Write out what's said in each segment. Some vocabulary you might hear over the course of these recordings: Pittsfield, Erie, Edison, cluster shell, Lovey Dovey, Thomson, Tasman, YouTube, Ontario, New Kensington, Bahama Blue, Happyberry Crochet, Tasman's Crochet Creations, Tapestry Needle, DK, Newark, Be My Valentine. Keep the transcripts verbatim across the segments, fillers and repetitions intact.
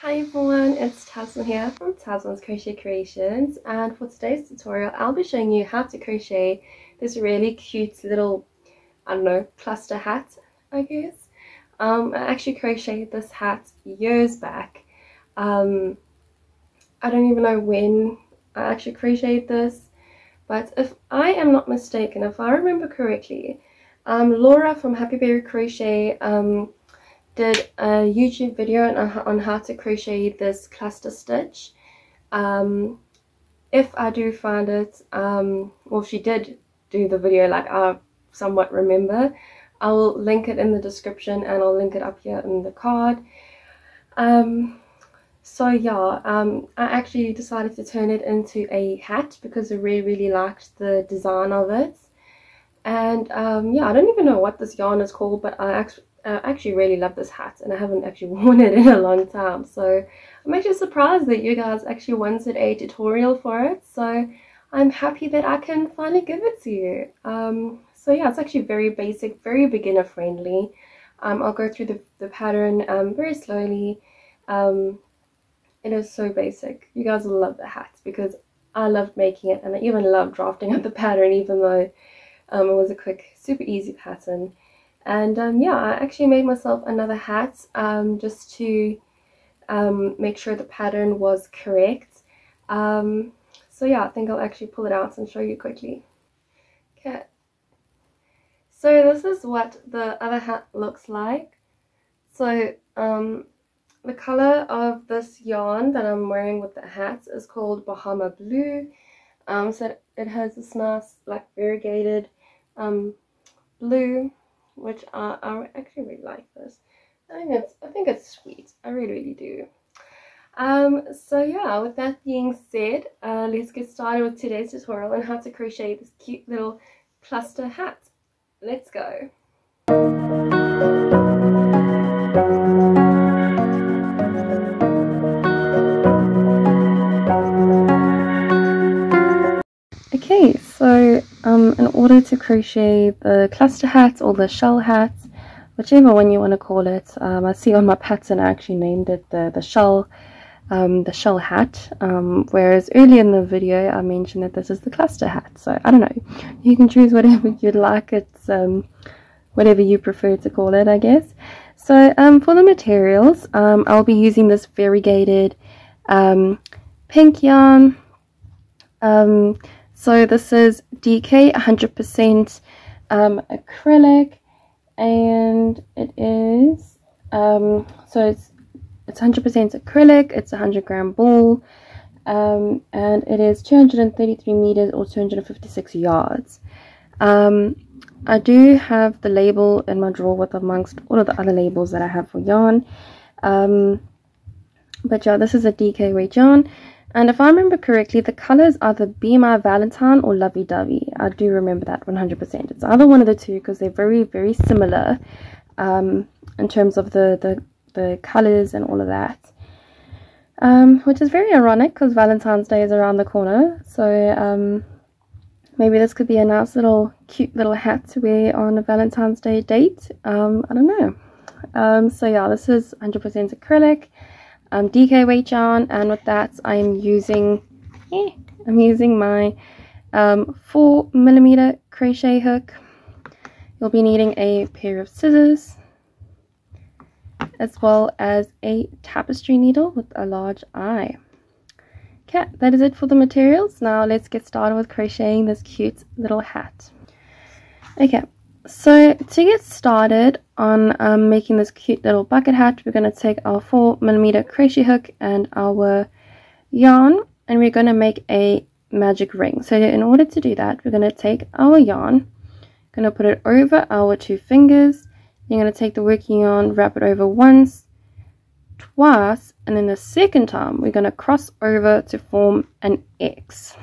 Hi everyone, it's Tasman here from Tasman's Crochet Creations, and for today's tutorial I'll be showing you how to crochet this really cute little, I don't know, cluster hat, I guess. Um, I actually crocheted this hat years back. Um, I don't even know when I actually crocheted this, but if I am not mistaken, if I remember correctly, um, Laura from Happyberry Crochet um, did a YouTube video on, on how to crochet this cluster stitch. Um, if I do find it, um, well, she did do the video, like I somewhat remember. I will link it in the description and I'll link it up here in the card. Um, so yeah, um, I actually decided to turn it into a hat because I really, really liked the design of it. And um, yeah, I don't even know what this yarn is called, but I actually I actually really love this hat, and I haven't actually worn it in a long time, so I'm actually surprised that you guys actually wanted a tutorial for it, so I'm happy that I can finally give it to you. Um, so yeah, it's actually very basic, very beginner friendly. Um, I'll go through the, the pattern um, very slowly. Um, it is so basic. You guys will love the hat because I loved making it, and I even loved drafting up the pattern, even though um, it was a quick, super easy pattern. And um, yeah, I actually made myself another hat um, just to um, make sure the pattern was correct. Um, so yeah, I think I'll actually pull it out and show you quickly. Okay. So this is what the other hat looks like. So um, the color of this yarn that I'm wearing with the hat is called Bahama Blue. Um, so it has this nice, like, variegated um, blue, which I, I actually really like this. I think it's, I think it's sweet. I really, really do. Um, so yeah, with that being said, uh, let's get started with today's tutorial on how to crochet this cute little cluster hat. Let's go. Okay, so Um, in order to crochet the cluster hat or the shell hat, whichever one you want to call it, um, I see on my pattern I actually named it the, the shell um, the shell hat, um, whereas earlier in the video I mentioned that this is the cluster hat, so I don't know, you can choose whatever you'd like. It's um, whatever you prefer to call it, I guess. So um, for the materials, um, I'll be using this variegated um, pink yarn. um, So this is D K one hundred percent um, acrylic, and it is, um, so it's it's one hundred percent acrylic, it's a one hundred gram ball, um, and it is two hundred thirty-three meters or two hundred fifty-six yards. Um, I do have the label in my drawer with amongst all of the other labels that I have for yarn, um, but yeah, this is a D K weight yarn. And if I remember correctly, the colors are the Be My Valentine or Lovey Dovey. I do remember that one hundred percent. It's either one of the two because they're very, very similar um, in terms of the, the, the colors and all of that. Um, which is very ironic because Valentine's Day is around the corner. So um, maybe this could be a nice little, cute little hat to wear on a Valentine's Day date. Um, I don't know. Um, so yeah, this is one hundred percent acrylic. Um, D K weight yarn, and with that I'm using eh, I'm using my um, four millimeter crochet hook. You'll be needing a pair of scissors as well as a tapestry needle with a large eye. Okay, that is it for the materials. Now let's get started with crocheting this cute little hat. Okay, so to get started on um, making this cute little bucket hat, we're going to take our four millimeter crochet hook and our yarn, and we're going to make a magic ring. So in order to do that, we're going to take our yarn, going to put it over our two fingers, you're going to take the working yarn, wrap it over once, twice, and then the second time we're going to cross over to form an X.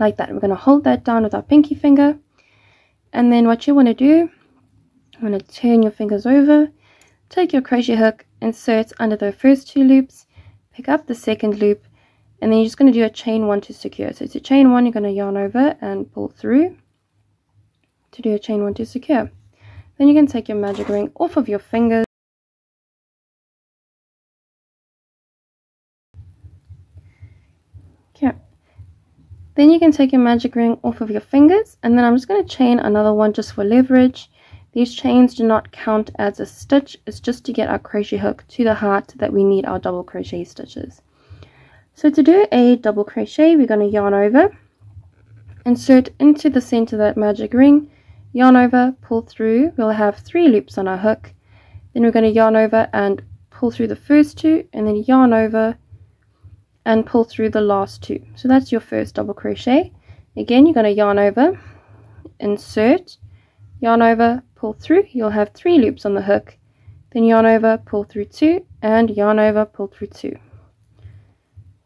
Like that. We're going to hold that down with our pinky finger. And then what you want to do, you want to turn your fingers over, take your crochet hook, insert under the first two loops, pick up the second loop, and then you're just going to do a chain one to secure. So to chain one, you're going to yarn over and pull through to do a chain one to secure. Then you can take your magic ring off of your fingers Then you can take your magic ring off of your fingers, and then I'm just going to chain another one just for leverage. These chains do not count as a stitch, it's just to get our crochet hook to the heart that we need our double crochet stitches. So to do a double crochet, we're going to yarn over, insert into the center of that magic ring, yarn over, pull through. We'll have three loops on our hook. Then we're going to yarn over and pull through the first two, and then yarn over and pull through the last two. So that's your first double crochet. Again, you're going to yarn over, insert, yarn over, pull through. You'll have three loops on the hook. Then yarn over, pull through two, and yarn over, pull through two.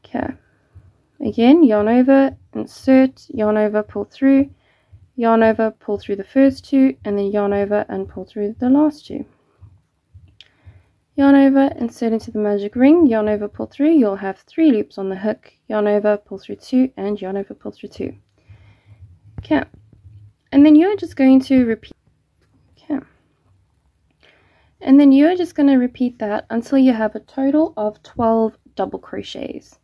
Okay. Again, yarn over, insert, yarn over, pull through. Yarn over, pull through the first two, and then yarn over and pull through the last two. Yarn over, insert into the magic ring, yarn over, pull through. You'll have three loops on the hook, yarn over, pull through two, and yarn over, pull through two. Okay, and then you're just going to repeat. Okay, and then you're just going to repeat that until you have a total of twelve double crochets.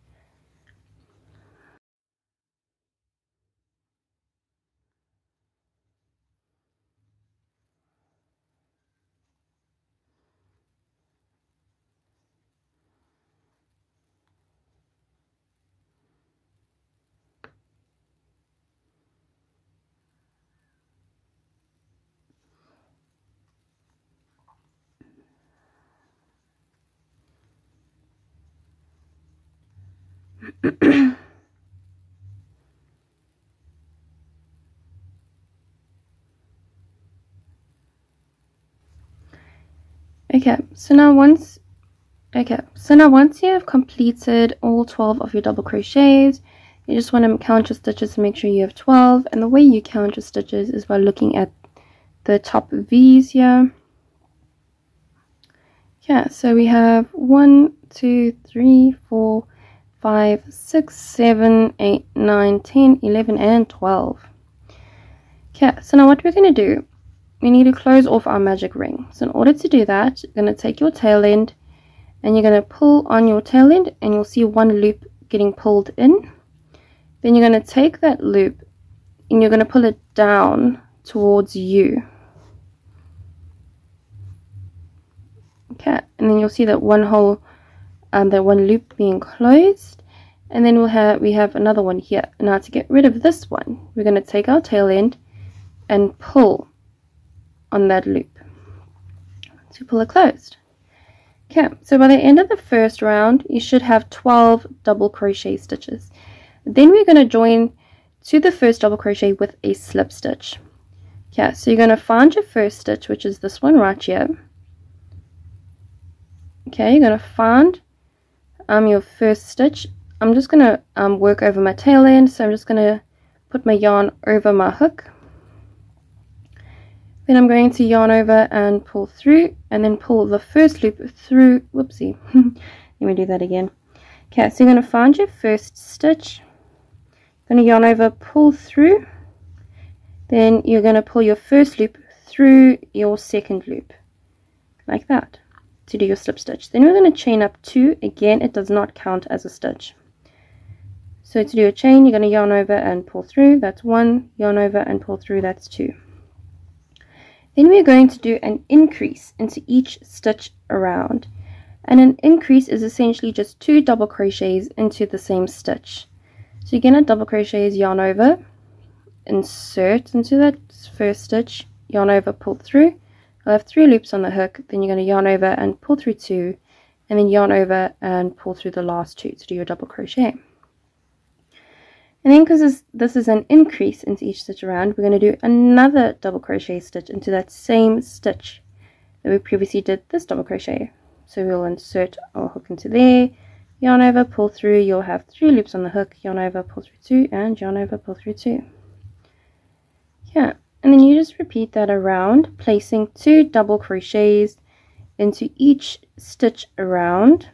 Okay, so now once okay, so now once you have completed all twelve of your double crochets, you just want to count your stitches and make sure you have twelve. And the way you count your stitches is by looking at the top V's here. Yeah, so we have one, two, three, four, five, six, seven, eight, nine, ten, eleven, and twelve. Okay, so now what we're going to do, we need to close off our magic ring. So in order to do that, you're going to take your tail end and you're going to pull on your tail end, and you'll see one loop getting pulled in. Then you're going to take that loop and you're going to pull it down towards you. Okay, and then you'll see that one whole Um, that one loop being closed, and then we'll have we have another one here. Now to get rid of this one, we're going to take our tail end and pull on that loop to pull it closed. Okay, so by the end of the first round you should have twelve double crochet stitches. Then we're going to join to the first double crochet with a slip stitch. Okay, so you're going to find your first stitch, which is this one right here. Okay, you're going to find Um, your first stitch. I'm just going to um, work over my tail end, so I'm just going to put my yarn over my hook. Then I'm going to yarn over and pull through, and then pull the first loop through. Whoopsie. Let me do that again. Okay, so you're going to find your first stitch, going to yarn over, pull through, then you're going to pull your first loop through your second loop, like that, to do your slip stitch. Then we're going to chain up two. Again, it does not count as a stitch. So to do a chain, you're going to yarn over and pull through. That's one. Yarn over and pull through. That's two. Then we're going to do an increase into each stitch around, and an increase is essentially just two double crochets into the same stitch. So you're going to double crochets, yarn over, insert into that first stitch, yarn over, pull through. I'll have three loops on the hook, then you're going to yarn over and pull through two, and then yarn over and pull through the last two to do your double crochet. And then because this, this is an increase into each stitch around, we're going to do another double crochet stitch into that same stitch that we previously did this double crochet. So we'll insert our hook into there, yarn over, pull through. You'll have three loops on the hook, yarn over, pull through two, and yarn over, pull through two. Yeah. And then you just repeat that around, placing two double crochets into each stitch around.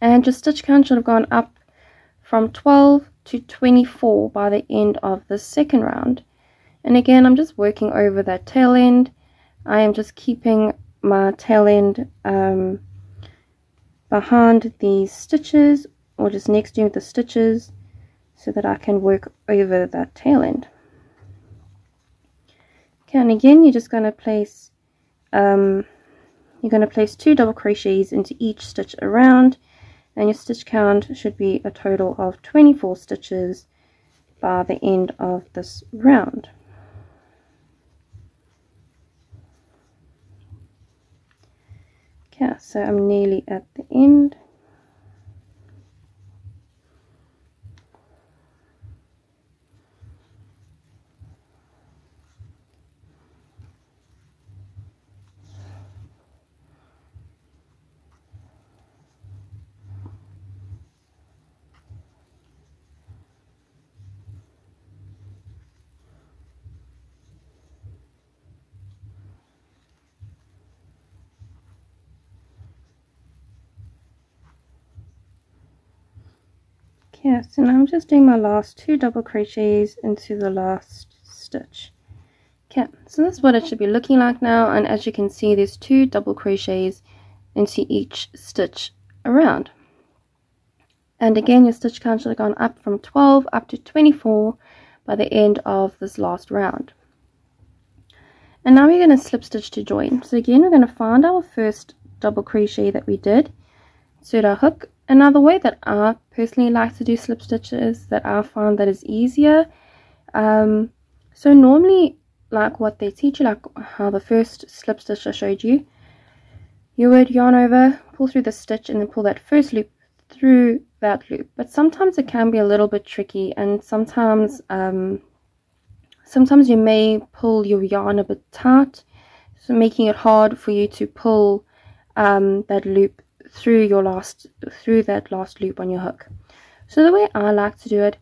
And your stitch count should have gone up from twelve to twenty-four by the end of the second round. And again, I'm just working over that tail end. I am just keeping my tail end um, behind these stitches, or just next to the stitches, so that I can work over that tail end. Okay, and again you're just going to place um, you're going to place two double crochets into each stitch around, and your stitch count should be a total of twenty-four stitches by the end of this round. Okay, so I'm nearly at the end. Yeah, so now I'm just doing my last two double crochets into the last stitch. Okay, so that's what it should be looking like now, and as you can see there's two double crochets into each stitch around. And again your stitch count should have gone up from twelve up to twenty-four by the end of this last round. And now we're going to slip stitch to join. So again we're going to find our first double crochet that we did, insert our hook. Another way that I personally like to do slip stitches that I find that is easier. Um, so normally, like what they teach you, like how the first slip stitch I showed you, you would yarn over, pull through the stitch, and then pull that first loop through that loop. But sometimes it can be a little bit tricky, and sometimes, um, sometimes you may pull your yarn a bit tight, so making it hard for you to pull um, that loop through your last through that last loop on your hook. So the way I like to do it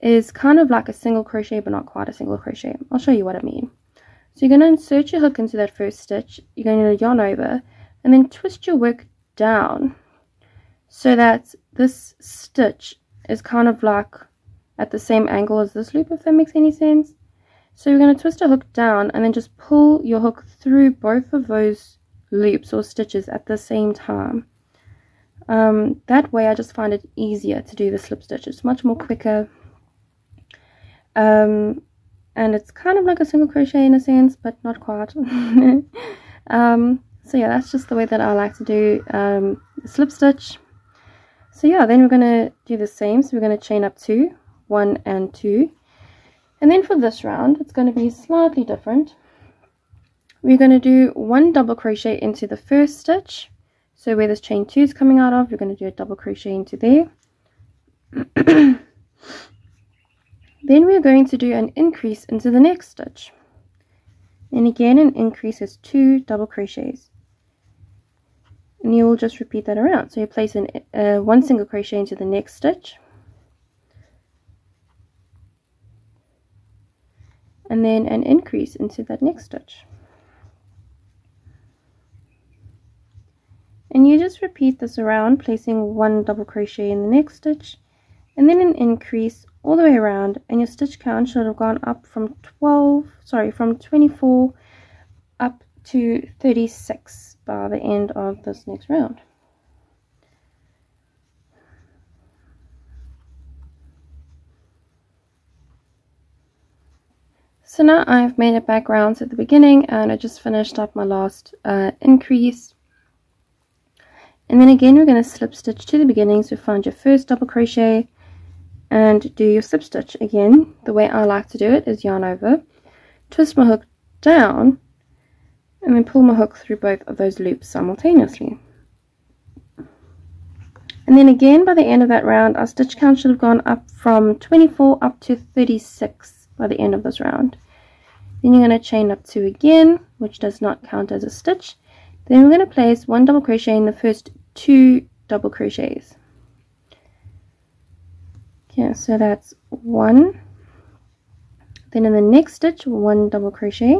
is kind of like a single crochet, but not quite a single crochet. I'll show you what I mean. So you're going to insert your hook into that first stitch, you're going to yarn over, and then twist your work down so that this stitch is kind of like at the same angle as this loop, if that makes any sense. So you're going to twist your hook down and then just pull your hook through both of those loops or stitches at the same time. Um, that way I just find it easier to do the slip stitch. It's much more quicker, um, and it's kind of like a single crochet in a sense, but not quite. um, so yeah, that's just the way that I like to do um, the slip stitch. So yeah, then we're going to do the same. So we're going to chain up two, one and two, and then for this round it's going to be slightly different. We're going to do one double crochet into the first stitch. So where this chain two is coming out of, you're going to do a double crochet into there. Then we're going to do an increase into the next stitch. And again, an increase is two double crochets. And you'll just repeat that around. So you place an, uh, one single crochet into the next stitch. And then an increase into that next stitch. And you just repeat this around, placing one double crochet in the next stitch and then an increase all the way around, and your stitch count should have gone up from twelve sorry from twenty-four up to thirty-six by the end of this next round. So now I've made it back round to the beginning, and I just finished up my last uh, increase. And then again we're going to slip stitch to the beginning, so find your first double crochet and do your slip stitch. Again, the way I like to do it is yarn over, twist my hook down, and then pull my hook through both of those loops simultaneously. And then again by the end of that round our stitch count should have gone up from twenty-four up to thirty-six by the end of this round. Then you're going to chain up two again, which does not count as a stitch. Then we're going to place one double crochet in the first two double crochets. Okay, so that's one. Then in the next stitch, one double crochet,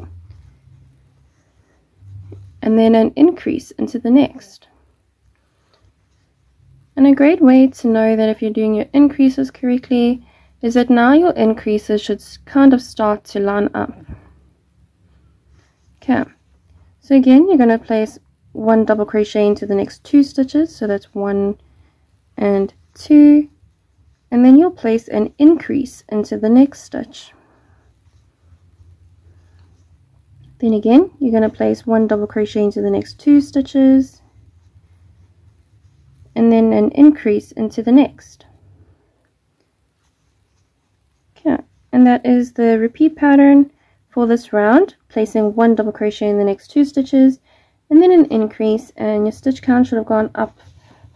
and then an increase into the next. And a great way to know that if you're doing your increases correctly is that now your increases should kind of start to line up. Okay. So again, you're going to place one double crochet into the next two stitches, so that's one and two, and then you'll place an increase into the next stitch. Then again, you're going to place one double crochet into the next two stitches, and then an increase into the next. Okay, and that is the repeat pattern for this round, placing one double crochet in the next two stitches, and then an increase, and your stitch count should have gone up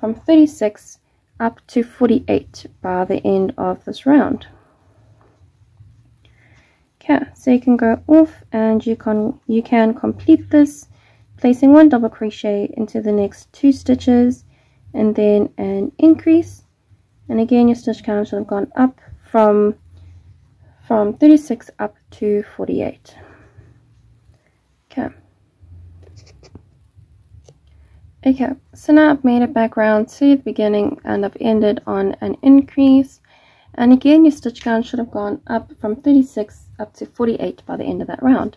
from thirty-six up to forty-eight by the end of this round. Okay, so you can go off and you can you can complete this, placing one double crochet into the next two stitches and then an increase, and again your stitch count should have gone up from from thirty-six up to forty-eight. Okay. Okay, so now I've made it back round to the beginning and I've ended on an increase, and again your stitch count should have gone up from thirty-six up to forty-eight by the end of that round.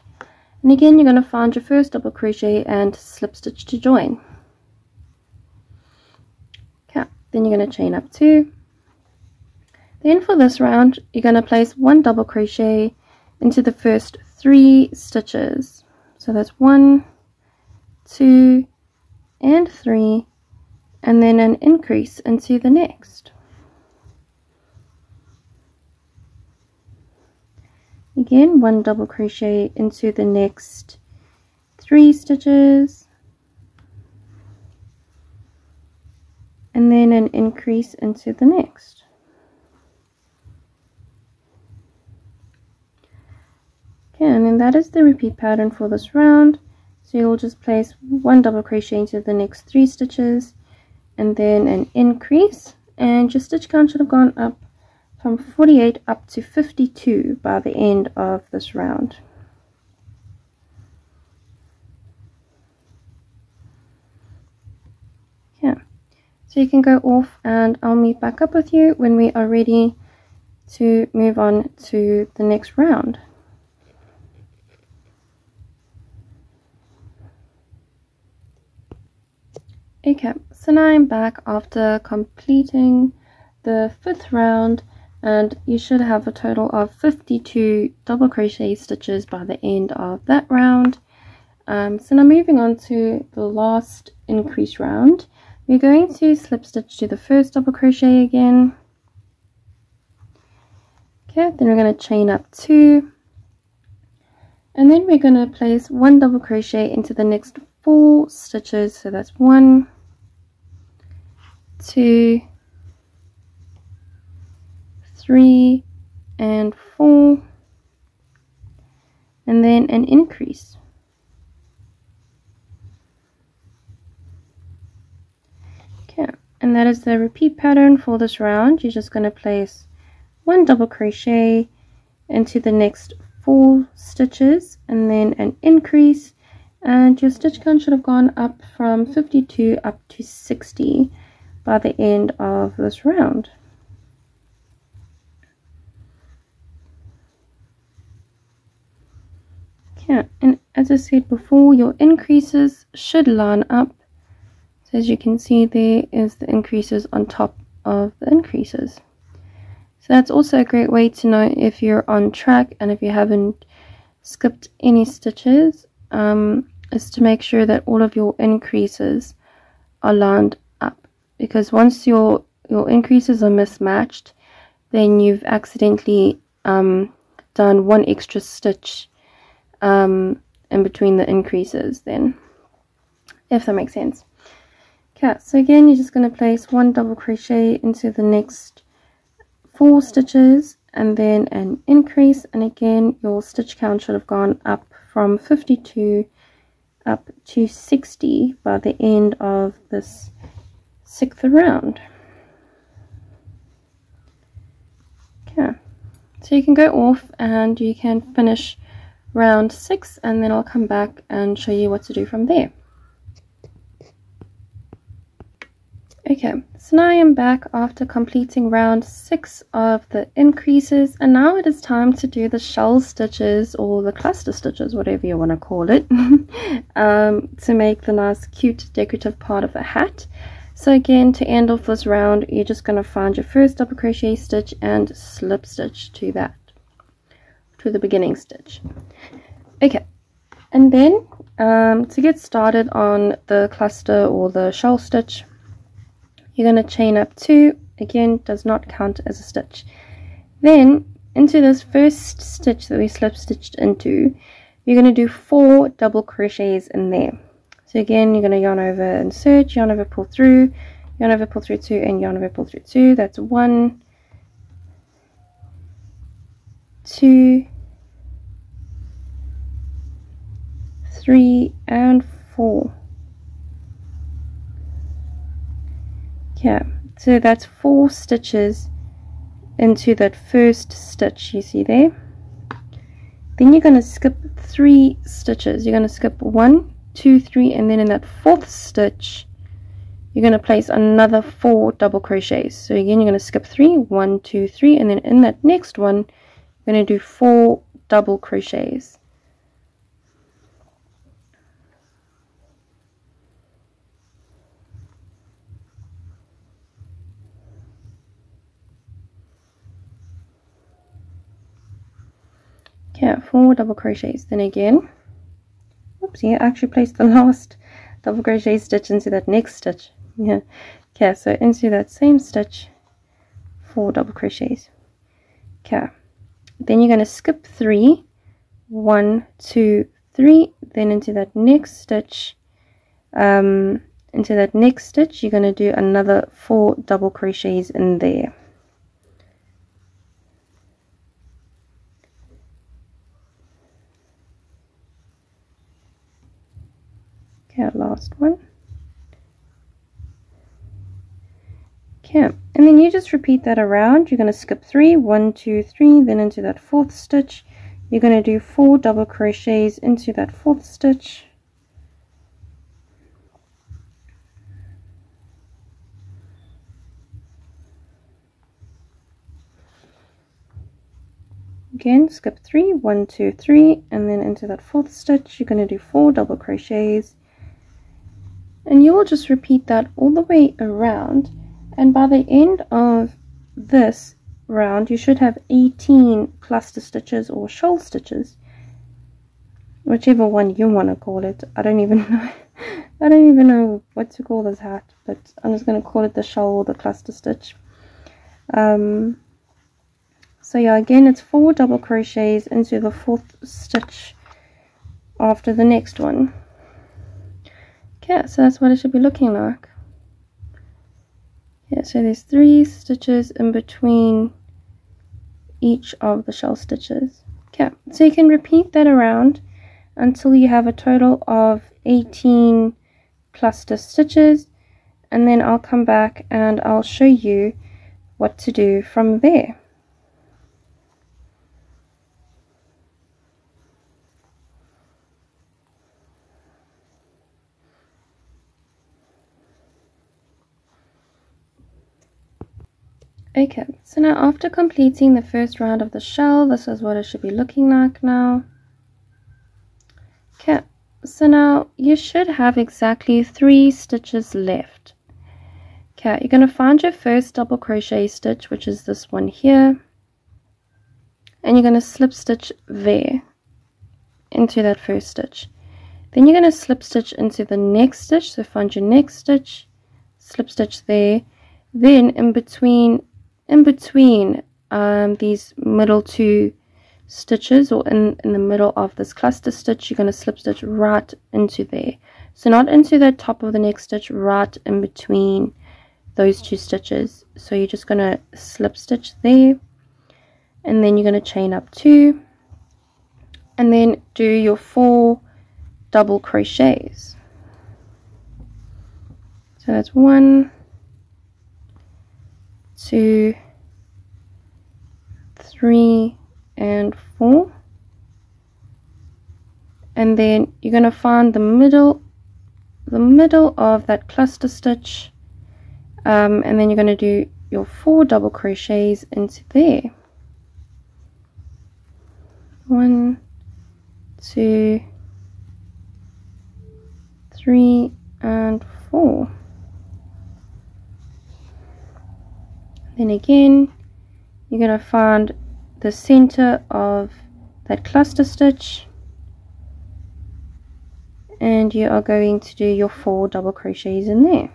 And again you're going to find your first double crochet and slip stitch to join. Okay, then you're going to chain up two. Then for this round you're going to place one double crochet into the first three stitches. So that's one, two, and three, and then an increase into the next. Again, one double crochet into the next three stitches, and then an increase into the next. Okay, and then that is the repeat pattern for this round. So you'll just place one double crochet into the next three stitches and then an increase, and your stitch count should have gone up from forty-eight up to fifty-two by the end of this round. Yeah, so you can go off and I'll meet back up with you when we are ready to move on to the next round. Okay, so now I'm back after completing the fifth round, and you should have a total of fifty-two double crochet stitches by the end of that round. Um, so now moving on to the last increase round, we're going to slip stitch to the first double crochet again. Okay, then we're going to chain up two, and then we're going to place one double crochet into the next four stitches. So that's one, two, three, and four, and then an increase. Okay, and that is the repeat pattern for this round. You're just going to place one double crochet into the next four stitches and then an increase, and your stitch count should have gone up from fifty-two up to sixty by the end of this round. Okay, and as I said before, your increases should line up. So as you can see, there is the increases on top of the increases. So that's also a great way to know if you're on track and if you haven't skipped any stitches, um, is to make sure that all of your increases are lined up, because once your your increases are mismatched, then you've accidentally um, done one extra stitch um, in between the increases then, if that makes sense. Okay, so again you're just going to place one double crochet into the next four stitches and then an increase, and again your stitch count should have gone up from fifty-two up to sixty by the end of this sixth round. Okay, so you can go off and you can finish round six, and then I'll come back and show you what to do from there. Okay, so now I am back after completing round six of the increases, and now it is time to do the shell stitches or the cluster stitches, whatever you want to call it, um, to make the nice cute decorative part of a hat. So again, to end off this round, you're just going to find your first double crochet stitch and slip stitch to that, to the beginning stitch. Okay, and then um, to get started on the cluster or the shawl stitch, you're going to chain up two. Again, does not count as a stitch. Then into this first stitch that we slip stitched into, you're going to do four double crochets in there. So again, you're going to yarn over, insert, yarn over, pull through, yarn over, pull through two, and yarn over, pull through two. That's one, two, three, and four. Yeah, so that's four stitches into that first stitch you see there. Then you're going to skip three stitches. You're going to skip one, two, three, and then in that fourth stitch you're going to place another four double crochets. So again, you're going to skip three, one, two, three, and then in that next one you're going to do four double crochets. Yeah, four double crochets. Then again, oopsie, I actually placed the last double crochet stitch into that next stitch. Yeah, okay, so into that same stitch, four double crochets. Okay, then you're going to skip three, one, two, three. Then into that next stitch, um, into that next stitch, you're going to do another four double crochets in there. Our last one. Okay, and then you just repeat that around. You're going to skip three, one, two, three, then into that fourth stitch you're going to do four double crochets into that fourth stitch. Again, skip three, one, two, three, and then into that fourth stitch you're going to do four double crochets. And you will just repeat that all the way around, and by the end of this round you should have eighteen cluster stitches or shawl stitches, whichever one you want to call it. I don't even know I don't even know what to call this hat, but I'm just going to call it the shawl or the cluster stitch. Um, so yeah, again, it's four double crochets into the fourth stitch after the next one. Yeah, so that's what it should be looking like. Yeah, so there's three stitches in between each of the shawl stitches. Okay, so you can repeat that around until you have a total of eighteen cluster stitches, and then I'll come back and I'll show you what to do from there. Okay, so now after completing the first round of the shell, this is what it should be looking like now. Okay, so now you should have exactly three stitches left. Okay, you're going to find your first double crochet stitch, which is this one here, and you're going to slip stitch there into that first stitch. Then you're going to slip stitch into the next stitch, so find your next stitch, slip stitch there. Then in between in between um, these middle two stitches, or in, in the middle of this cluster stitch, you're going to slip stitch right into there. So not into the top of the next stitch, right in between those two stitches. So you're just going to slip stitch there, and then you're going to chain up two, and then do your four double crochets. So that's one, two, three, and four, and then you're going to find the middle the middle of that cluster stitch, um, and then you're going to do your four double crochets into there. One, two, three, and four. Then again, you're going to find the center of that cluster stitch, and you are going to do your four double crochets in there.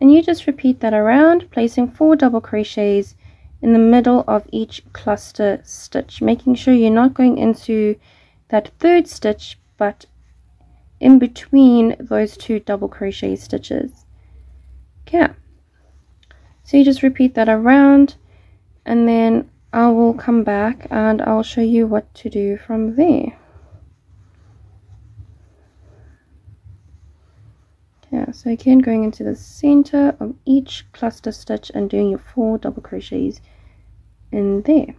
And you just repeat that around, placing four double crochets in the middle of each cluster stitch, making sure you're not going into that third stitch but in between those two double crochet stitches. Okay, so you just repeat that around, and then I will come back and I'll show you what to do from there. Yeah, so again, going into the center of each cluster stitch and doing your four double crochets in there.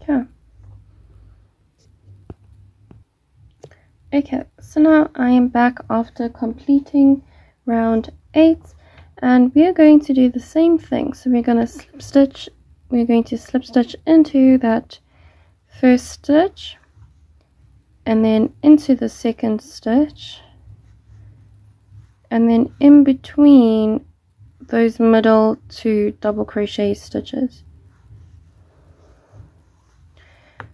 Okay. Okay, so now I am back after completing round eight, and we are going to do the same thing. So we're going to slip stitch, we're going to slip stitch into that first stitch, and then into the second stitch, and then in between those middle two double crochet stitches,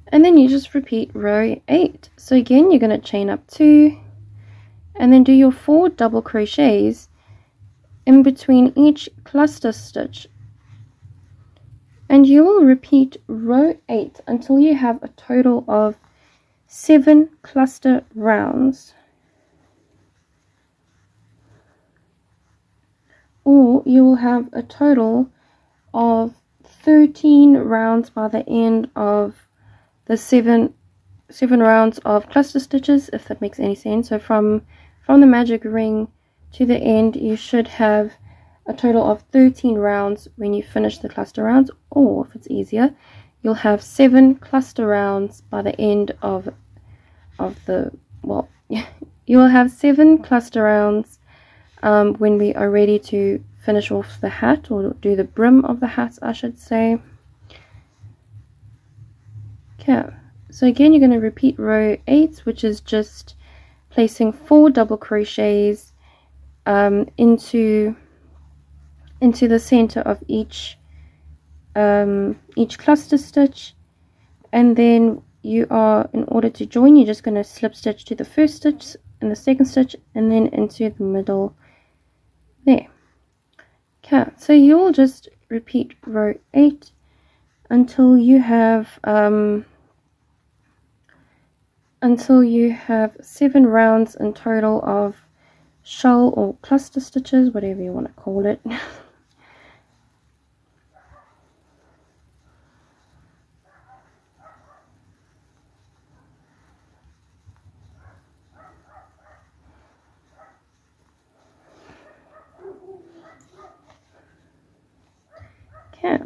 and then you just repeat row eight. So again, you're going to chain up two and then do your four double crochets in between each cluster stitch, and you will repeat row eight until you have a total of seven cluster rounds, or you will have a total of thirteen rounds by the end of the seven seven rounds of cluster stitches, if that makes any sense. So from from the magic ring to the end, you should have a total of thirteen rounds when you finish the cluster rounds, or if it's easier, you'll have seven cluster rounds by the end of of the well you will have seven cluster rounds um, when we are ready to finish off the hat, or do the brim of the hat, I should say. Okay, so again, you're going to repeat row eight, which is just placing four double crochets um, into into the center of each Um, each cluster stitch, and then you are, in order to join, you're just going to slip stitch to the first stitch and the second stitch, and then into the middle there. Okay, so you'll just repeat row eight until you have um, until you have seven rounds in total of shell or cluster stitches, whatever you want to call it.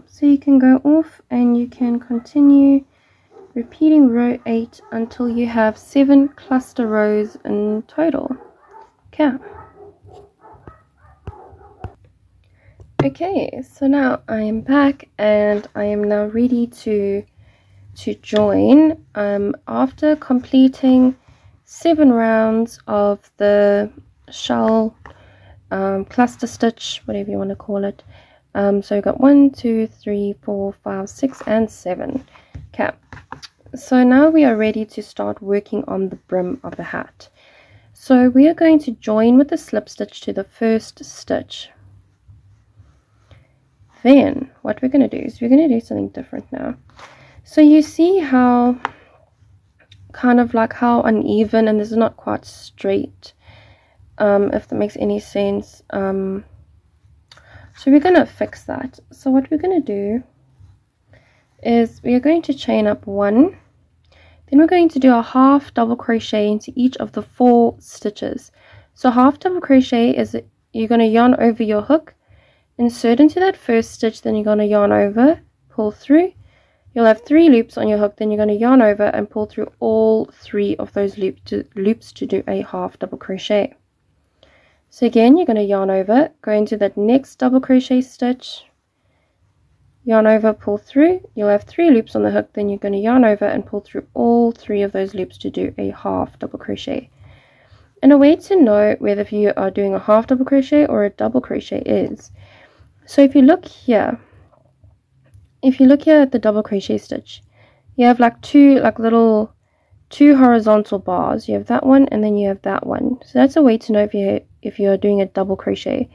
So you can go off and you can continue repeating row eight until you have seven cluster rows in total. Okay. Okay, so now I am back and I am now ready to to join um, after completing seven rounds of the shell um, cluster stitch, whatever you want to call it. Um, so we've got one, two, three, four, five, six, and seven. Okay, so now we are ready to start working on the brim of the hat. So we are going to join with a slip stitch to the first stitch. Then what we're going to do is we're going to do something different now. So you see how kind of like how uneven, and this is not quite straight, um, if that makes any sense. Um, So we're going to fix that. So what we're going to do is we are going to chain up one, then we're going to do a half double crochet into each of the four stitches. So half double crochet is, you're going to yarn over your hook, insert into that first stitch, then you're going to yarn over, pull through. You'll have three loops on your hook, then you're going to yarn over and pull through all three of those loop to, loops to do a half double crochet. So again, you're going to yarn over, go into that next double crochet stitch, yarn over, pull through. You'll have three loops on the hook, then you're going to yarn over and pull through all three of those loops to do a half double crochet. and a way to know whether you are doing a half double crochet or a double crochet is. So if you look here, if you look here at the double crochet stitch, you have like two like little two horizontal bars. You have that one and then you have that one. So that's a way to know if you if you are doing a double crochet,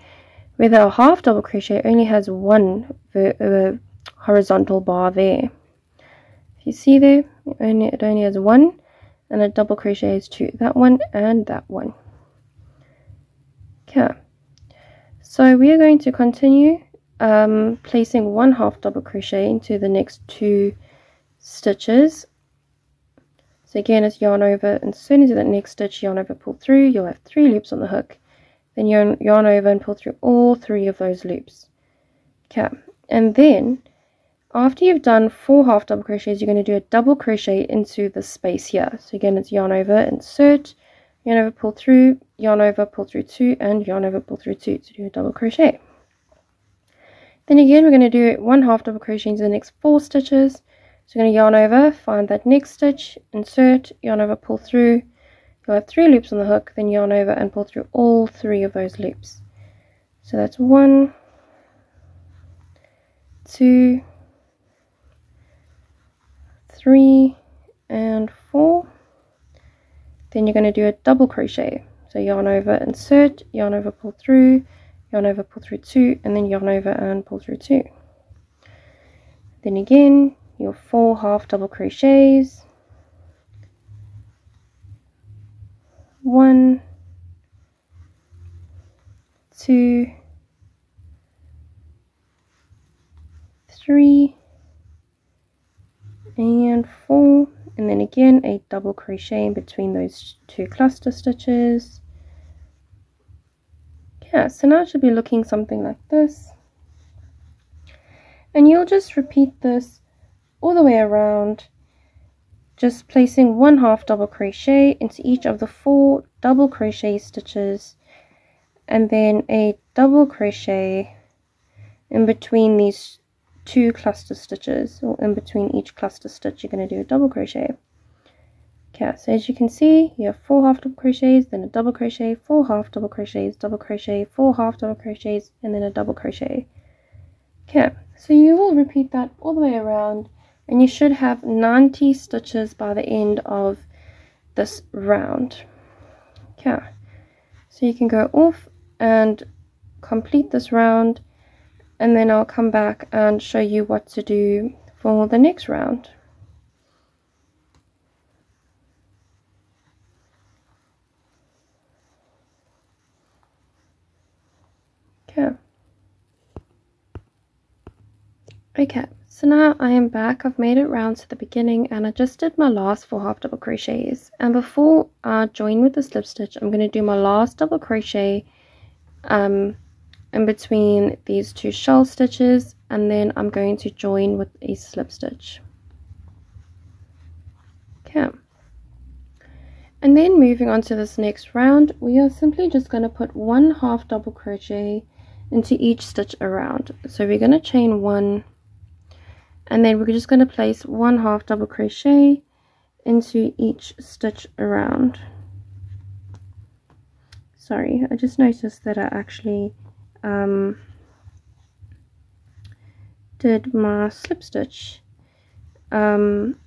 whether a half double crochet only has one uh, horizontal bar there. If you see there, it only, it only has one, and a double crochet has two, that one and that one. Okay, so we are going to continue um, placing one half double crochet into the next two stitches. So again, it's yarn over, and as soon as that next stitch, yarn over, pull through, you'll have three loops on the hook. Then yarn, yarn over and pull through all three of those loops. Okay, and then after you've done four half double crochets, you're going to do a double crochet into the space here. So again, it's yarn over, insert, yarn over, pull through, yarn over, pull through two, and yarn over, pull through two to do a double crochet. Then again, we're going to do one half double crochet into the next four stitches. So you're going to yarn over, find that next stitch, insert, yarn over, pull through. You'll have three loops on the hook, then yarn over and pull through all three of those loops. So that's one, two, three, and four. Then you're going to do a double crochet. So yarn over, insert, yarn over, pull through, yarn over, pull through two, and then yarn over and pull through two. Then again, your four half double crochets. One, two, three, and four, and then again a double crochet in between those two cluster stitches. Yeah, so now it should be looking something like this, and you'll just repeat this all the way around, just placing one half double crochet into each of the four double crochet stitches, and then a double crochet in between these two cluster stitches, or in between each cluster stitch you're going to do a double crochet. Okay, so as you can see, you have four half double crochets, then a double crochet, four half double crochets, double crochet, four half double crochets, and then a double crochet. Okay, so you will repeat that all the way around, and you should have ninety stitches by the end of this round. Okay, so you can go off and complete this round, and then I'll come back and show you what to do for the next round. Okay. Okay, so now I am back. I've made it round to the beginning, and I just did my last four half double crochets, and before I join with the slip stitch, I'm going to do my last double crochet um, in between these two shell stitches, and then I'm going to join with a slip stitch. Okay, and then moving on to this next round, we are simply just going to put one half double crochet into each stitch around. So we're going to chain one, and then we're just going to place one half double crochet into each stitch around. Sorry, I just noticed that I actually um, did my slip stitch um,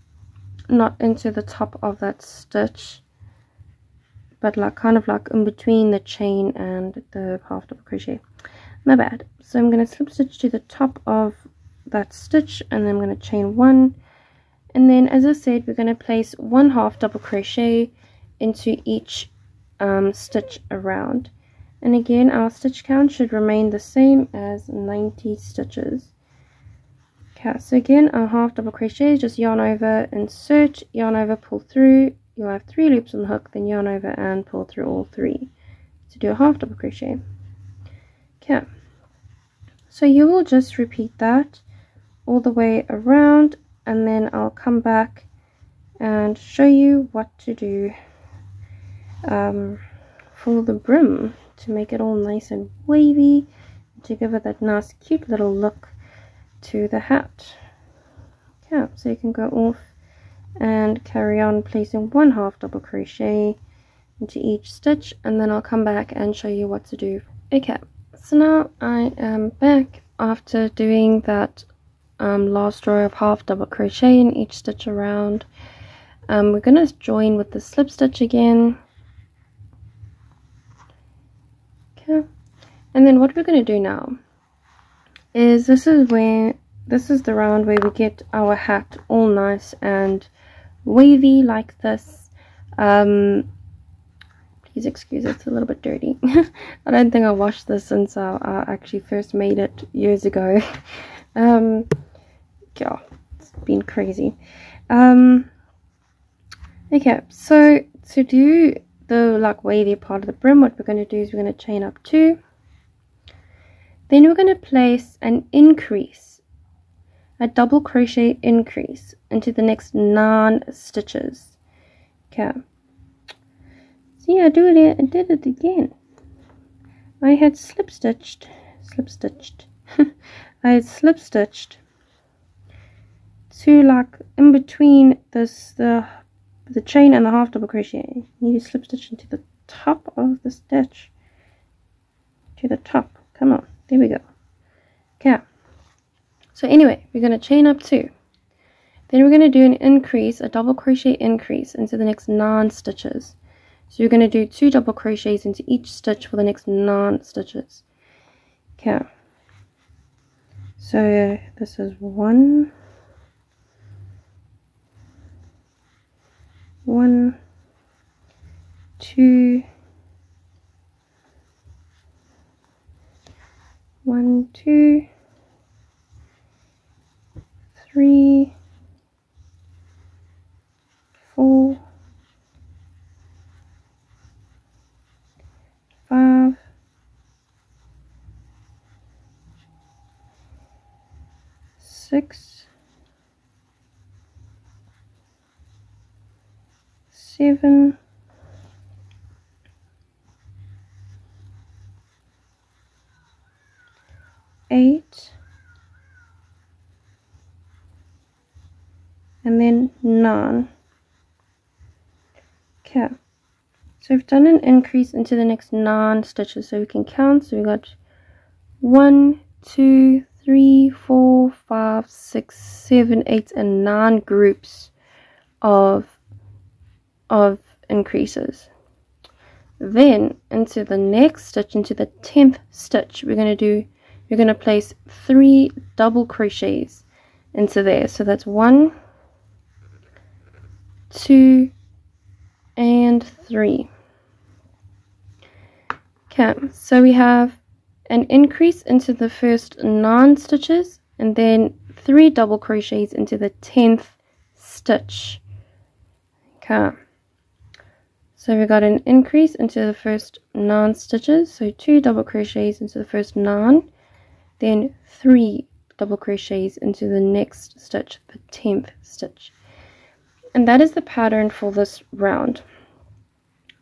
not into the top of that stitch, but like kind of like in between the chain and the half double crochet. My bad. So I'm going to slip stitch to the top of that stitch, and then I'm going to chain one, and then as I said, we're going to place one half double crochet into each um, stitch around, and again our stitch count should remain the same as ninety stitches. Okay, so again our half double crochet, just yarn over, insert, yarn over, pull through, you'll have three loops on the hook, then yarn over and pull through all three to do a half double crochet. Okay, so you will just repeat that all the way around, and then I'll come back and show you what to do um, for the brim to make it all nice and wavy, to give it that nice cute little look to the hat. Yeah, so you can go off and carry on placing one half double crochet into each stitch, and then I'll come back and show you what to do. Okay, so now I am back after doing that um, last row of half double crochet in each stitch around. Um, we're going to join with the slip stitch again. Okay, and then what we're going to do now is this is where this is the round where we get our hat all nice and wavy like this. Um, please excuse it, it's a little bit dirty. I don't think I washed this since I, I actually first made it years ago. Um, yeah, it's been crazy. Um, okay, so to do the like wavy part of the brim, what we're going to do is we're going to chain up two. Then we're going to place an increase, a double crochet increase into the next nine stitches. Okay. See, I do it. I did it again. I had slip stitched, slip stitched. I had slip stitched to like in between this the the chain and the half double crochet. You need to slip stitch into the top of the stitch. To the top. Come on. There we go. Okay. So anyway, we're going to chain up two. Then we're going to do an increase, a double crochet increase into the next nine stitches. So you're going to do two double crochets into each stitch for the next nine stitches. Okay. So this is one. One. Two. One, two, three, four, five, six, seven, eight, and then nine. Okay, so we've done an increase into the next nine stitches, so we can count. So we got one, two, three, four, five, six, seven, eight, and nine groups of of increases. Then into the next stitch, into the tenth stitch, we're going to do. You're going to place three double crochets into there. So that's one, two, and three. Okay, so we have an increase into the first nine stitches and then three double crochets into the tenth stitch. Okay, so we got an increase into the first nine stitches, so two double crochets into the first nine. Then three double crochets into the next stitch, the tenth stitch. And that is the pattern for this round.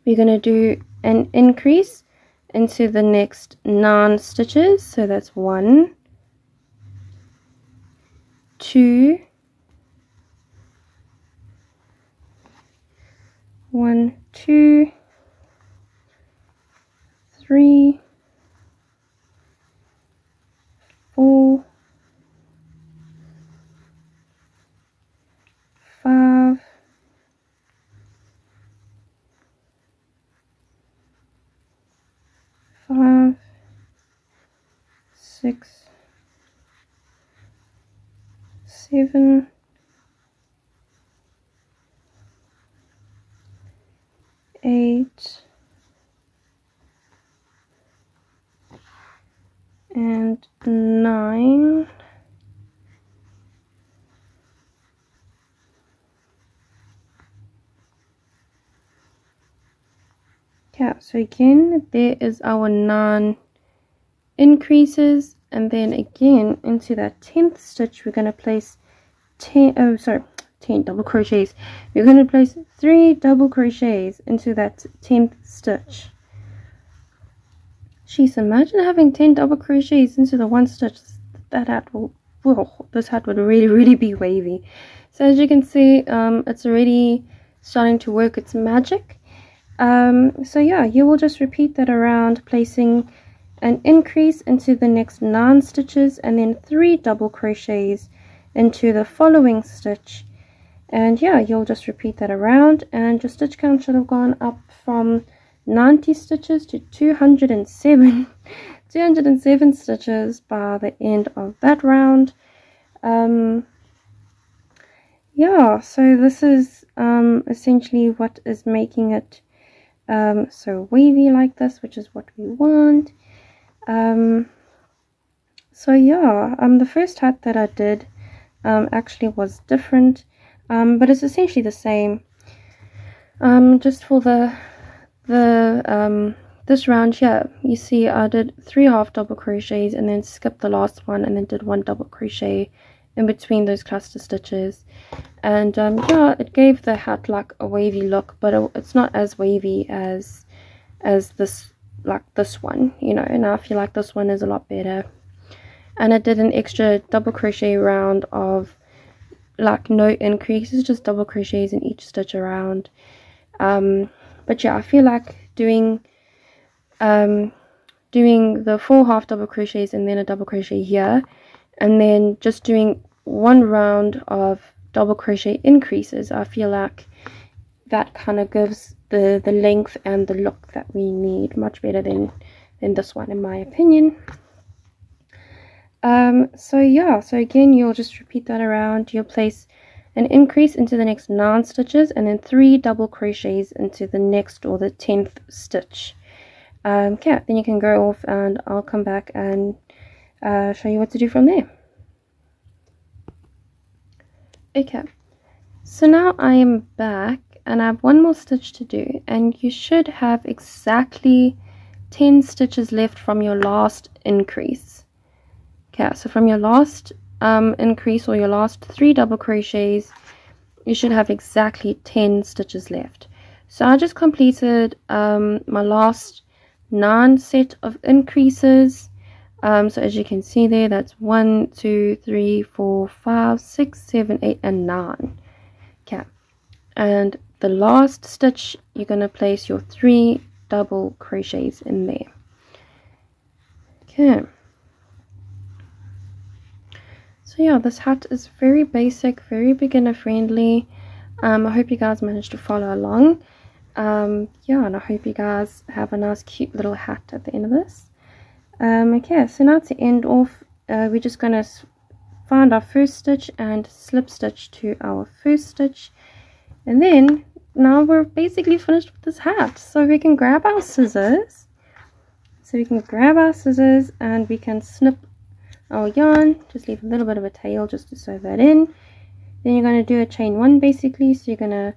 We're going to do an increase into the next nine stitches. So that's one, two, one, two, three, four, five, five, six, seven, eight, and nine. Yeah, so again, there is our nine increases, and then again into that tenth stitch, we're going to place ten. Oh, sorry, ten double crochets. We're going to place three double crochets into that tenth stitch. Jeez, imagine having ten double crochets into the one stitch. That hat will, whoa, this hat would really, really be wavy. So as you can see, um, it's already starting to work its magic. Um, so yeah, you will just repeat that around, placing an increase into the next nine stitches and then three double crochets into the following stitch. And yeah, you'll just repeat that around, and your stitch count should have gone up from ninety stitches to two hundred seven two hundred seven stitches by the end of that round. Um yeah, so this is um essentially what is making it um so wavy like this, which is what we want. Um so yeah, um the first hat that I did um actually was different, um but it's essentially the same, um just for the the um this round here. You see I did three half double crochets and then skipped the last one and then did one double crochet in between those cluster stitches. And um yeah, it gave the hat like a wavy look, but it, it's not as wavy as as this, like this one, you know. And I feel like this one is a lot better, and I did an extra double crochet round of like no increases, just double crochets in each stitch around. Um but yeah, I feel like doing um doing the four half double crochets and then a double crochet here, and then just doing one round of double crochet increases, I feel like that kind of gives the the length and the look that we need much better than than this one, in my opinion. Um so yeah, so again, you'll just repeat that around. You'll place an increase into the next nine stitches and then three double crochets into the next or the tenth stitch. Um okay, then you can go off and I'll come back and uh show you what to do from there. Okay, so now I am back and I have one more stitch to do, and you should have exactly ten stitches left from your last increase. Okay, so from your last um increase or your last three double crochets, you should have exactly ten stitches left. So I just completed um my last nine set of increases. Um so as you can see there, that's one two three four five six seven eight and nine. Okay, and the last stitch you're going to place your three double crochets in there. Okay, so yeah, this hat is very basic, very beginner friendly. um I hope you guys managed to follow along. Um yeah, and I hope you guys have a nice cute little hat at the end of this. Um okay, so now to end off, uh, we're just gonna find our first stitch and slip stitch to our first stitch, and then now we're basically finished with this hat. So we can grab our scissors so we can grab our scissors and we can snip our yarn, just leave a little bit of a tail just to sew that in. Then you're going to do a chain one basically, so you're going to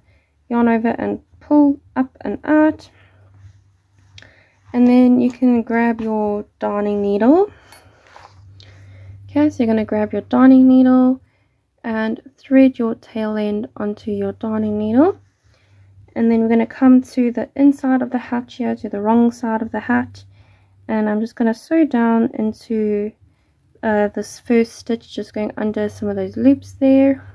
yarn over and pull up and out, and then you can grab your darning needle. Okay, so you're going to grab your darning needle and thread your tail end onto your darning needle, and then we're going to come to the inside of the hat here, to the wrong side of the hat, and I'm just going to sew down into uh, this first stitch, just going under some of those loops there.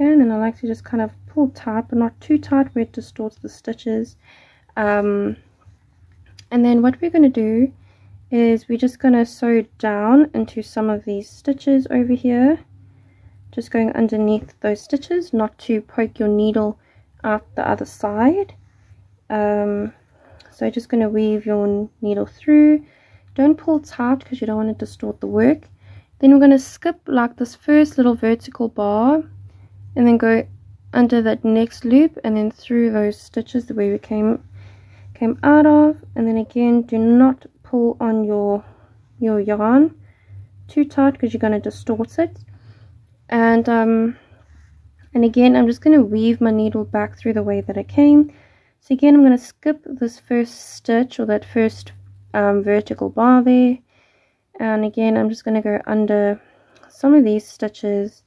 And then I like to just kind of pull tight, but not too tight where it distorts the stitches. Um, and then what we're going to do is we're just going to sew down into some of these stitches over here, just going underneath those stitches, not to poke your needle out the other side. Um, so just going to weave your needle through. Don't pull tight because you don't want to distort the work. Then we're going to skip like this first little vertical bar, and then go under that next loop and then through those stitches the way we came came out of. And then again, do not pull on your your yarn too tight because you're going to distort it. And um and again, I'm just going to weave my needle back through the way that it came. So again, I'm going to skip this first stitch or that first um, vertical bar there, and again I'm just going to go under some of these stitches.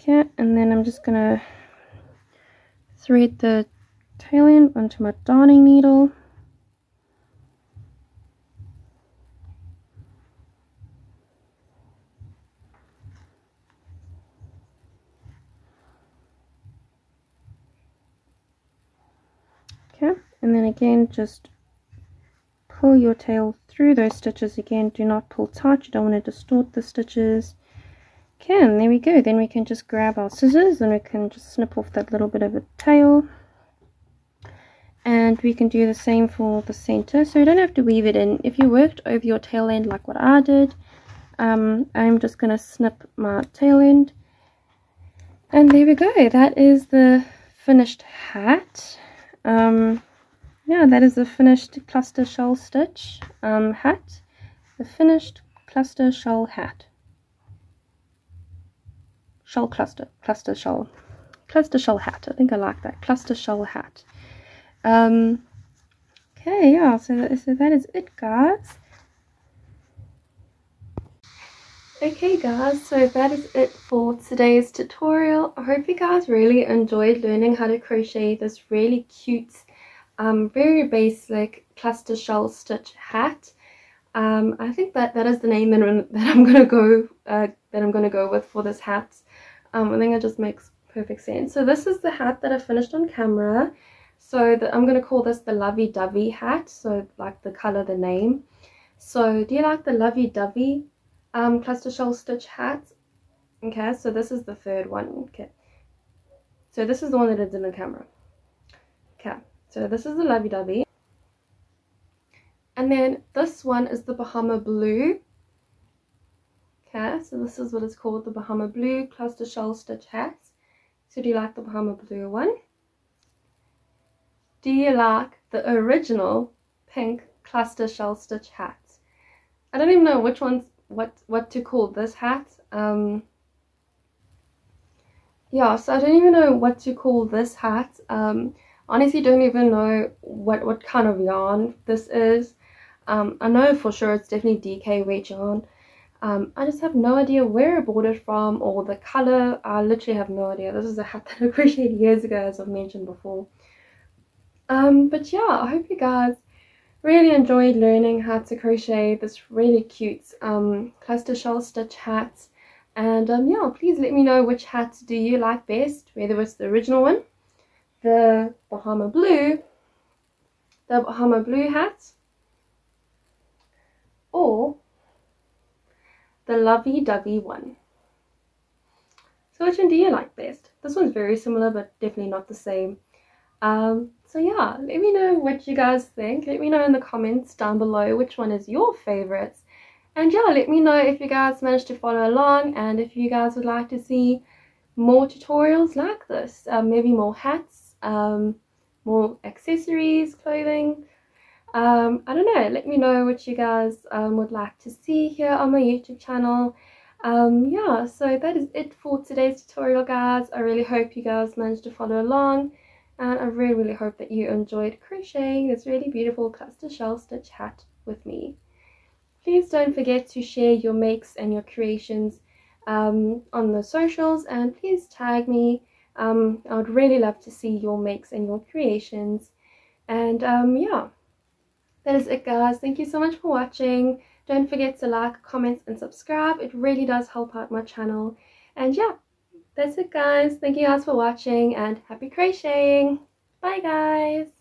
Okay, and then I'm just gonna thread the tail end onto my darning needle. and then again just pull your tail through those stitches again. Do not pull tight, you don't want to distort the stitches. Okay, and there we go. Then we can just grab our scissors and we can just snip off that little bit of a tail, and we can do the same for the center, so you don't have to weave it in. If you worked over your tail end like what I did, um, I'm just going to snip my tail end, and there we go. That is the finished hat. Um, yeah, that is the finished cluster shell stitch um, hat, the finished cluster shell hat, shell cluster, cluster shell, cluster shell hat. I think I like that, cluster shell hat. Um, okay, yeah, so that, so that is it, guys. Okay guys, so that is it for today's tutorial. I hope you guys really enjoyed learning how to crochet this really cute, um, very basic cluster shell stitch hat. Um, I think that that is the name that I'm gonna go uh, that I'm gonna go with for this hat. Um, I think it just makes perfect sense. So this is the hat that I finished on camera. So the, I'm going to call this the Lovey Dovey hat, so like the color, the name. So do you like the Lovey Dovey um, cluster shell stitch hat? Okay, so this is the third one. Okay, so this is the one that I did on camera. Okay, so this is the Lovey Dovey. And then this one is the Bahama Blue. Okay, so this is what it's called, the Bahama Blue cluster shell stitch hat. So do you like the Bahama Blue one? Do you like the original pink cluster shell stitch hat? I don't even know which one's what what to call this hat. Um, yeah, so I don't even know what to call this hat. Um, honestly, don't even know what what kind of yarn this is. Um, I know for sure it's definitely D K weight yarn. Um, I just have no idea where I bought it from or the color. I literally have no idea. This is a hat that I crocheted years ago, as I've mentioned before. Um, but yeah, I hope you guys really enjoyed learning how to crochet this really cute um, cluster shell stitch hat. And um, yeah, please let me know which hat do you like best, whether it's the original one, the Bahama Blue, the Bahama Blue hat, or the Lovey Dovey one. So which one do you like best? This one's very similar, but definitely not the same. Um, so yeah, let me know what you guys think. Let me know in the comments down below which one is your favorites, and yeah, let me know if you guys managed to follow along and if you guys would like to see more tutorials like this, uh, maybe more hats, um, more accessories, clothing. um, I don't know, let me know what you guys um, would like to see here on my YouTube channel. Um, yeah, so that is it for today's tutorial, guys. I really hope you guys managed to follow along. And I really, really hope that you enjoyed crocheting this really beautiful cluster shell stitch hat with me. Please don't forget to share your makes and your creations um, on the socials, and please tag me. Um, I would really love to see your makes and your creations. And um, yeah, that is it, guys. Thank you so much for watching. Don't forget to like, comment, and subscribe. It really does help out my channel. And yeah. That's it, guys. Thank you guys for watching, and happy crocheting. Bye guys.